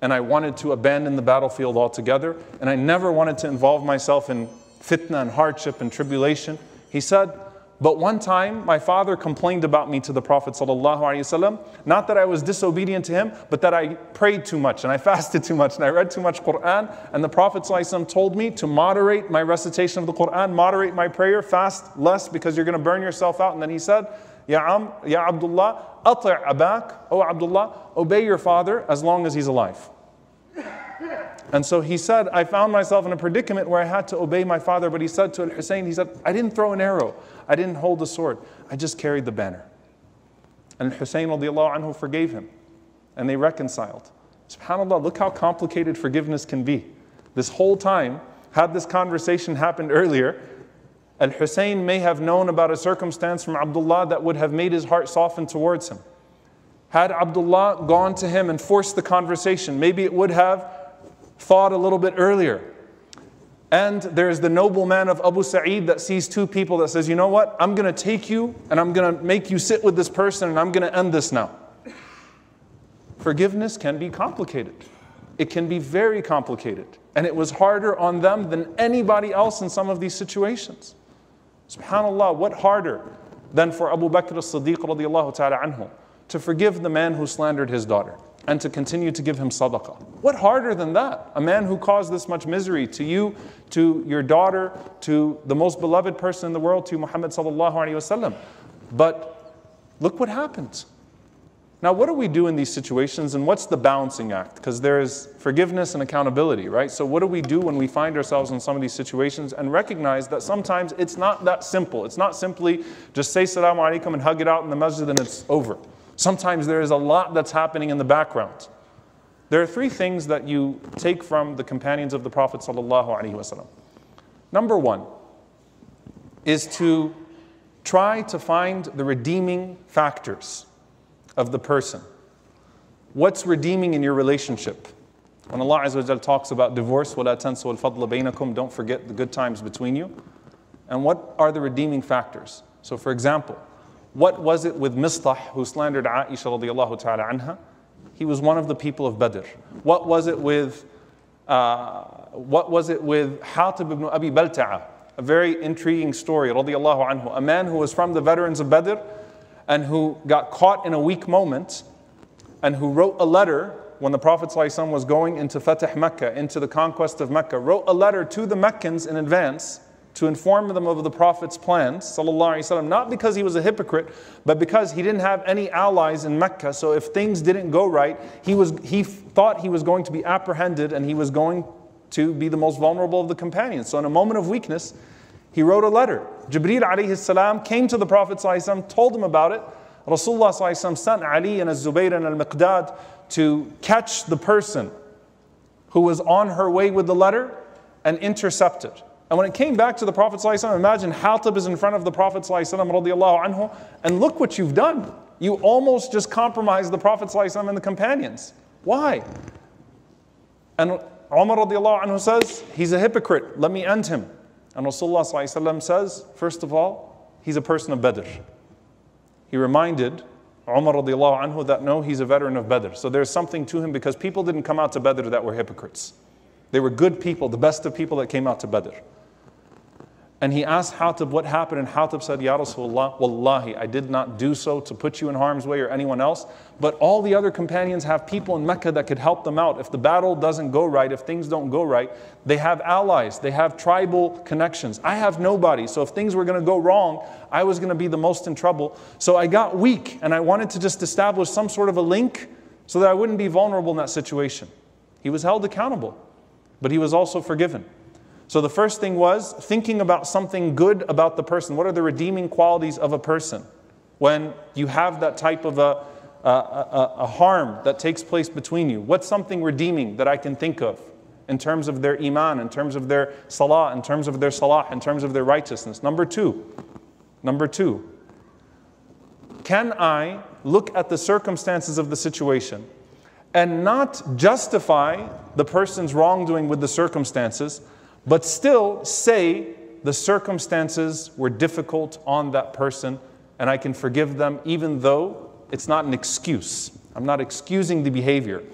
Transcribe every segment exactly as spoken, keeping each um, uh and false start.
and I wanted to abandon the battlefield altogether, and I never wanted to involve myself in fitna and hardship and tribulation. He said, but one time my father complained about me to the Prophet ﷺ, not that I was disobedient to him, but that I prayed too much and I fasted too much and I read too much Quran, and the Prophet ﷺ told me to moderate my recitation of the Quran, moderate my prayer, fast less because you're going to burn yourself out. And then he said, Ya Am, Ya Abdullah, Ati' Abak, O Abdullah, obey your father as long as he's alive. And so he said, I found myself in a predicament where I had to obey my father. But he said to Al-Husayn, he said, I didn't throw an arrow. I didn't hold the sword. I just carried the banner. And Al-Husayn radiallahu anhu forgave him. And they reconciled. SubhanAllah, look how complicated forgiveness can be. This whole time, had this conversation happened earlier, Al-Husayn may have known about a circumstance from Abdullah that would have made his heart soften towards him. Had Abdullah gone to him and forced the conversation, maybe it would have thought a little bit earlier. And there's the noble man of Abu Sa'id that sees two people that says, you know what, I'm going to take you and I'm going to make you sit with this person and I'm going to end this now. Forgiveness can be complicated. It can be very complicated. And it was harder on them than anybody else in some of these situations. SubhanAllah, what harder than for Abu Bakr as-Siddiq radiallahu ta'ala anhu to forgive the man who slandered his daughter and to continue to give him sadaqah. What harder than that? A man who caused this much misery to you, to your daughter, to the most beloved person in the world, to Muhammad sallallahu alayhi wasallam. But look what happens. Now, what do we do in these situations, and what's the balancing act? Because there is forgiveness and accountability, right? So what do we do when we find ourselves in some of these situations and recognize that sometimes it's not that simple. It's not simply just say salamu alaikum and hug it out in the masjid and it's over. Sometimes there is a lot that's happening in the background. There are three things that you take from the companions of the Prophet ﷺ. Number one is to try to find the redeeming factors of the person. What's redeeming in your relationship? When Allah Azza wa Jal talks about divorce, وَلَا تَنْسُوا الْفَضْلَ بَيْنَكُمْ, don't forget the good times between you. And what are the redeeming factors? So for example, what was it with Mistah who slandered Aisha radiallahu ta'ala anha? He was one of the people of Badr. What was it with, uh, what was it with Hatib ibn Abi Balta'ah? A very intriguing story radiallahu anhu. A man who was from the veterans of Badr and who got caught in a weak moment and who wrote a letter when the Prophet ﷺ was going into Fatih Mecca, into the conquest of Mecca, wrote a letter to the Meccans in advance to inform them of the Prophet's plans, sallallahu alaihi wasallam, not because he was a hypocrite, but because he didn't have any allies in Mecca. So if things didn't go right, he was he thought he was going to be apprehended and he was going to be the most vulnerable of the companions. So in a moment of weakness, he wrote a letter. Jibreel alayhi salam came to the Prophet sallallahu alaihi wasallam, told him about it. Rasulullah sallallahu alaihi wasallam sent Ali and Al Zubayr and Al Miqdad to catch the person who was on her way with the letter and intercept it. And when it came back to the Prophet ﷺ, imagine Hatib is in front of the Prophet ﷺ radiallahu anhu, and look what you've done. You almost just compromised the Prophet ﷺ and the companions. Why? And Umar radiallahu anhu says, he's a hypocrite, let me end him. And Rasulullah ﷺ says, first of all, he's a person of Badr. He reminded Umar radiallahu anhu that no, he's a veteran of Badr. So there's something to him because people didn't come out to Badr that were hypocrites. They were good people, the best of people that came out to Badr. And he asked Hatib what happened, and Hatib said, Ya Rasulullah, wallahi, I did not do so to put you in harm's way or anyone else, but all the other companions have people in Mecca that could help them out. If the battle doesn't go right, if things don't go right, they have allies, they have tribal connections. I have nobody, so if things were going to go wrong, I was going to be the most in trouble. So I got weak, and I wanted to just establish some sort of a link so that I wouldn't be vulnerable in that situation. He was held accountable, but he was also forgiven. So the first thing was thinking about something good about the person. What are the redeeming qualities of a person when you have that type of a, a, a, a harm that takes place between you? What's something redeeming that I can think of in terms of their iman, in terms of their salah, in terms of their salah, in terms of their righteousness? Number two, number two, can I look at the circumstances of the situation and not justify the person's wrongdoing with the circumstances, but still say the circumstances were difficult on that person and I can forgive them even though it's not an excuse. I'm not excusing the behavior.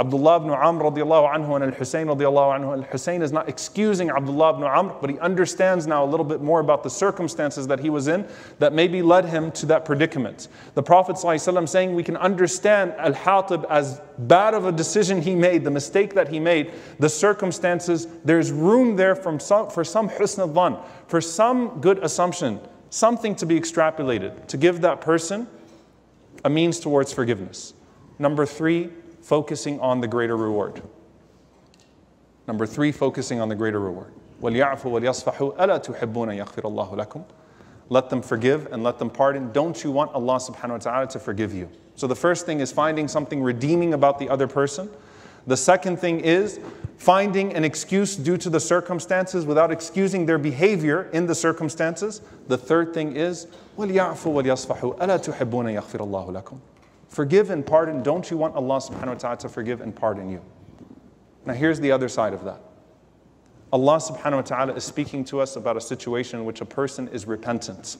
Abdullah ibn Amr radiallahu anhu and Al-Husayn radiallahu anhu. Al-Husayn is not excusing Abdullah ibn Amr, but he understands now a little bit more about the circumstances that he was in that maybe led him to that predicament. The Prophet ﷺ saying we can understand Al-Hatib as bad of a decision he made, the mistake that he made, the circumstances, there's room there from some, for some husn al-dhan, for some good assumption, something to be extrapolated, to give that person a means towards forgiveness. Number three, focusing on the greater reward. Number three, focusing on the greater reward. Let them forgive and let them pardon. Don't you want Allah subhanahu wa ta'ala to forgive you? So the first thing is finding something redeeming about the other person. The second thing is finding an excuse due to the circumstances without excusing their behavior in the circumstances. The third thing is, forgive and pardon. Don't you want Allah subhanahu wa ta'ala to forgive and pardon you? Now here's the other side of that. Allah subhanahu wa ta'ala is speaking to us about a situation in which a person is repentant,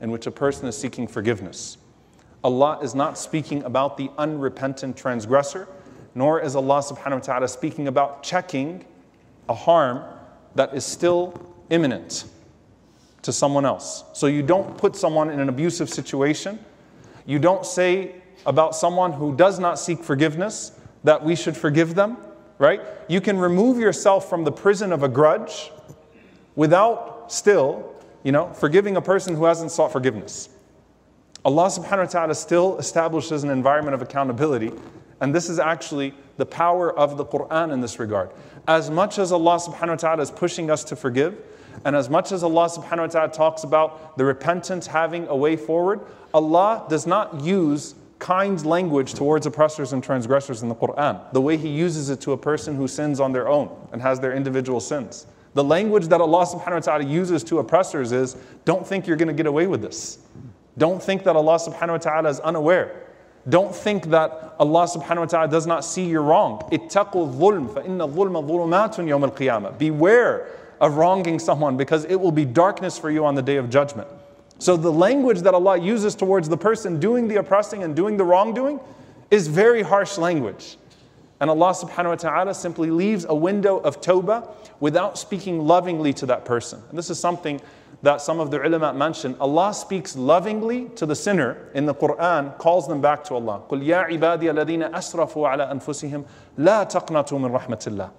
in which a person is seeking forgiveness. Allah is not speaking about the unrepentant transgressor, nor is Allah subhanahu wa ta'ala speaking about checking a harm that is still imminent to someone else. So you don't put someone in an abusive situation. You don't say about someone who does not seek forgiveness that we should forgive them, right? You can remove yourself from the prison of a grudge without still, you know, forgiving a person who hasn't sought forgiveness. Allah subhanahu wa ta'ala still establishes an environment of accountability. And this is actually the power of the Quran in this regard. As much as Allah subhanahu wa ta'ala is pushing us to forgive, and as much as Allah subhanahu wa ta'ala talks about the repentant having a way forward, Allah does not use kind language towards oppressors and transgressors in the Quran, the way He uses it to a person who sins on their own and has their individual sins. The language that Allah subhanahu wa ta'ala uses to oppressors is, don't think you're going to get away with this. Don't think that Allah subhanahu wa ta'ala is unaware. Don't think that Allah subhanahu wa ta'ala does not see your wrong. Ittaqu dhulm, fa inna dhulma dhulumatun yawm al-qiyamah. Beware of wronging someone because it will be darkness for you on the day of judgment. So the language that Allah uses towards the person doing the oppressing and doing the wrongdoing is very harsh language. And Allah subhanahu wa ta'ala simply leaves a window of tawbah without speaking lovingly to that person. And this is something that some of the ulama mention. Allah speaks lovingly to the sinner in the Quran, calls them back to Allah. قُلْ يَا عِبَادِيَ الَّذِينَ أَسْرَفُوا عَلَىٰ أَنفُسِهِمْ لَا تَقْنَطُوا مِنْ رَحْمَةِ اللَّهِ.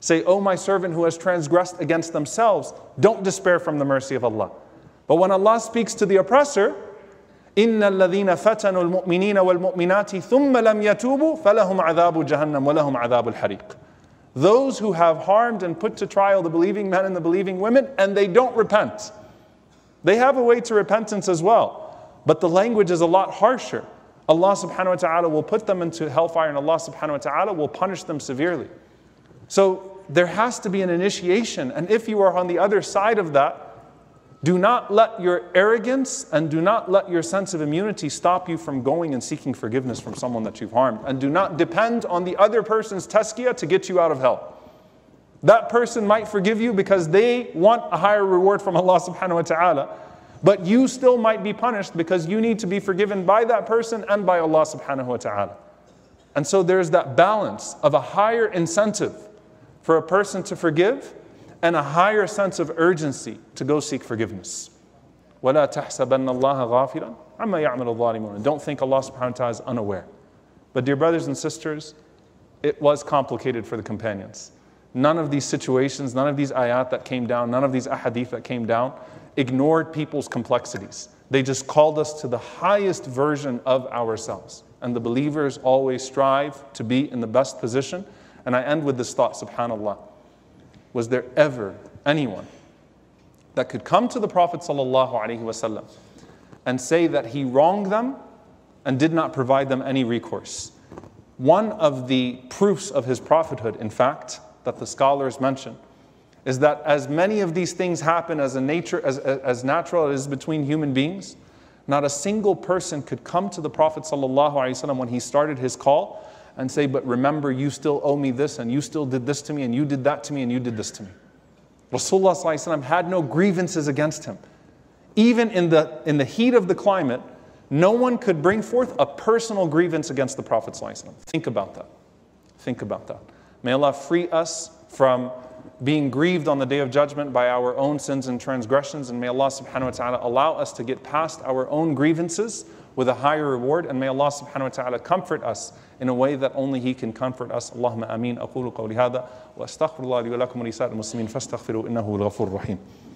Say, O my servant who has transgressed against themselves, don't despair from the mercy of Allah. But when Allah speaks to the oppressor, إِنَّ الَّذِينَ فَتَنُوا الْمُؤْمِنِينَ وَالْمُؤْمِنَاتِ ثُمَّ لَمْ يَتُوبُوا فَلَهُمْ عَذَابُ جَهَنَّمْ وَلَهُمْ عَذَابُ الْحَرِيقِ. Those who have harmed and put to trial the believing men and the believing women, and they don't repent. They have a way to repentance as well, but the language is a lot harsher. Allah subhanahu wa ta'ala will put them into hellfire, and Allah subhanahu wa ta'ala will punish them severely. So there has to be an initiation, and if you are on the other side of that, do not let your arrogance and do not let your sense of immunity stop you from going and seeking forgiveness from someone that you've harmed, and do not depend on the other person's tazkiyah to get you out of hell. That person might forgive you because they want a higher reward from Allah subhanahu wa ta'ala, but you still might be punished because you need to be forgiven by that person and by Allah subhanahu wa ta'ala. And so there's that balance of a higher incentive for a person to forgive and a higher sense of urgency to go seek forgiveness. وَلَا تَحْسَبَنَّ اللَّهَ غَافِلًا عَمَّا يَعْمَلُ الظَّالِمُونَ. Don't think Allah subhanahu wa ta'ala is unaware. But dear brothers and sisters, it was complicated for the companions. None of these situations, none of these ayat that came down, none of these ahadith that came down, ignored people's complexities. They just called us to the highest version of ourselves. And the believers always strive to be in the best position. And I end with this thought, subhanAllah. Was there ever anyone that could come to the Prophet ﷺ and say that he wronged them and did not provide them any recourse? One of the proofs of his prophethood, in fact, that the scholars mention, is that as many of these things happen as, a nature, as, as natural as between human beings, not a single person could come to the Prophet ﷺ when he started his call and say, but remember, you still owe me this, and you still did this to me, and you did that to me, and you did this to me. Rasulullah ﷺ had no grievances against him. Even in the, in the heat of the climate, no one could bring forth a personal grievance against the Prophet ﷺ. Think about that. Think about that. May Allah free us from being grieved on the Day of Judgment by our own sins and transgressions, and may Allah subhanahu wa ta'ala allow us to get past our own grievances with a higher reward, and may Allah subhanahu wa ta'ala comfort us in a way that only He can comfort us. Allahumma ameen. Aqulu qawli hadha wa astaghfirullah li wa lakum wa lisa'il muslimin fastaghfiruhu innahu al-ghafurur rahim.